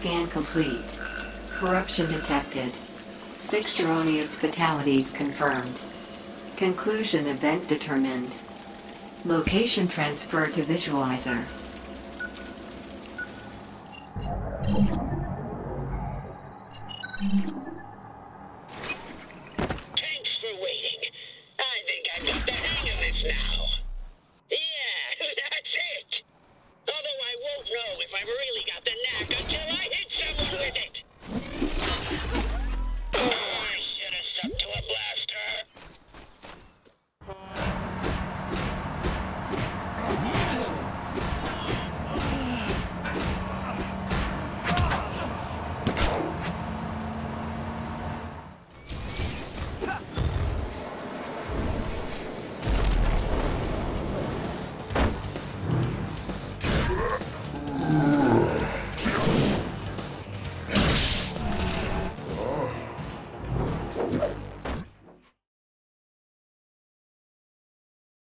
Scan complete. Corruption detected. 6 erroneous fatalities confirmed. Conclusion event determined. Location transferred to visualizer.